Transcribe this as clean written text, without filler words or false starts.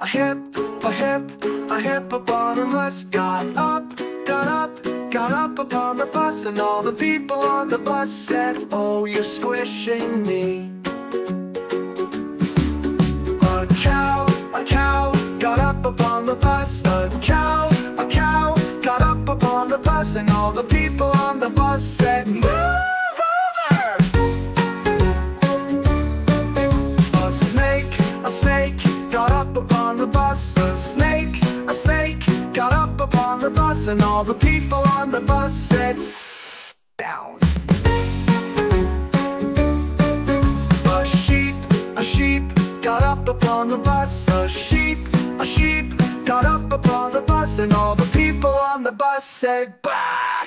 A hippopotamus got up upon the bus, and all the people on the bus said, "Oh, you're squishing me." A cow got up upon the bus, a cow got up upon the bus, and all the people on the bus said, "Move over!" A snake got up upon the bus, a snake got up upon the bus, and all the people on the bus said, "Sit down." A sheep got up upon the bus, a sheep got up upon the bus, and all the people on the bus said, "Bah!"